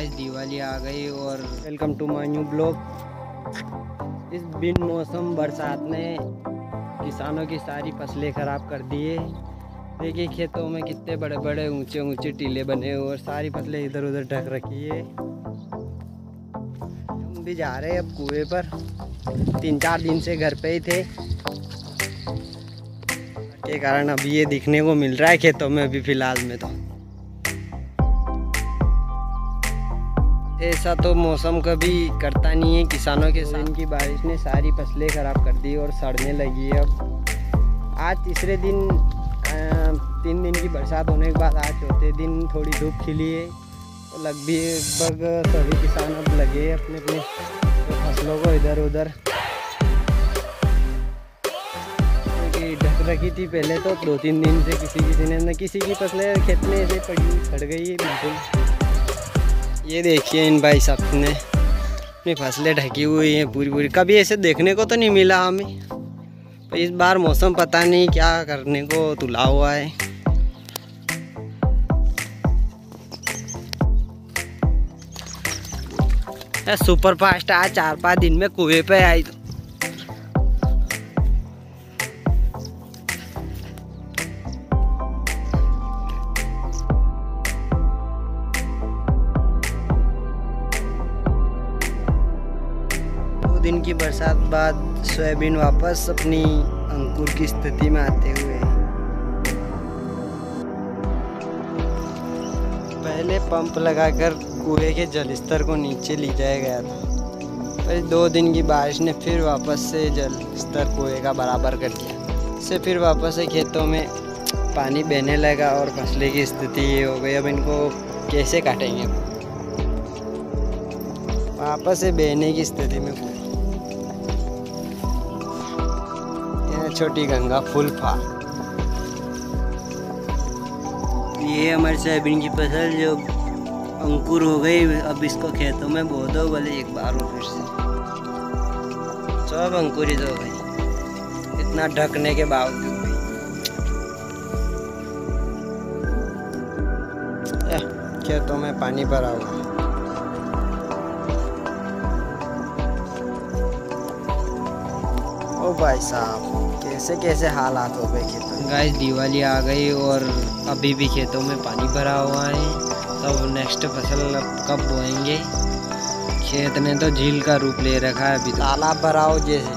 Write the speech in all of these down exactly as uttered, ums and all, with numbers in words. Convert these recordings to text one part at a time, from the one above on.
Guys Diwali आ गई और welcome to my new blog. इस बिन मौसम बरसात ने किसानों की सारी फसलें ख़राब कर दी है। देखिए खेतों में कितने बड़े बड़े ऊंचे ऊंचे टीले बने हुए और सारी फसलें इधर उधर ढक रखी है। हम भी जा रहे हैं अब कुएं पर। तीन चार दिन से घर पे ही थे के कारण अभी ये दिखने को मिल रहा है खेतों में अभी फिलहाल में। तो ऐसा तो मौसम कभी करता नहीं है किसानों के साथ। इनकी बारिश ने सारी फसलें ख़राब कर दी और सड़ने लगी है। अब आज तीसरे दिन तीन दिन की बरसात होने के बाद आज चौथे दिन थोड़ी धूप खिली है तो लगभग सभी किसान अब लगे अपने अपने फसलों को इधर उधर ढक रखी थी। पहले तो दो तीन दिन से किसी किसी ने न किसी की फसलें खेत में ऐसे पड़ी खड़ गई है बिल्कुल। ये देखिए इन भाई साहब ने अपनी फसलें ढकी हुई हैं पूरी पूरी। कभी ऐसे देखने को तो नहीं मिला हमें। पर इस बार मौसम पता नहीं क्या करने को तुला हुआ है। सुपर फास्ट आज चार पाँच दिन में कुएं पे आई। दिन की बरसात बाद सोयाबीन वापस अपनी अंकुर की स्थिति में आते हुए। पहले पंप लगाकर कुएं के जलस्तर को नीचे ले जाया गया था पर दो दिन की बारिश ने फिर वापस से जलस्तर कुएं का बराबर कर दिया। इससे फिर वापस से खेतों में पानी बहने लगा और फसलें की स्थिति ये हो गई। अब इनको कैसे काटेंगे? वापस से बहने की स्थिति में छोटी गंगा फुल फा। ये हमारे सोयाबीन की फसल जो अंकुर हो गई अब इसको खेतों में बो दो भले एक बार हो फिर से सब अंकुरित हो गई इतना ढकने के बावजूद भी। खेतों में पानी भरा हुआ है। ओ भाई साहब कैसे कैसे हालात हो गए खेतों। गाइस दिवाली आ गई और अभी भी खेतों में पानी भरा हुआ है। तब नेक्स्ट फसल अब कब बोएंगे? खेत ने तो झील का रूप ले रखा है अभी। तालाब भरा हो जैसे।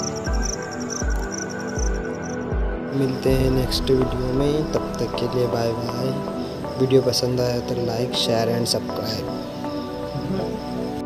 मिलते हैं नेक्स्ट वीडियो में, तब तक के लिए बाय बाय। वीडियो पसंद आया तो लाइक शेयर एंड सब्सक्राइब।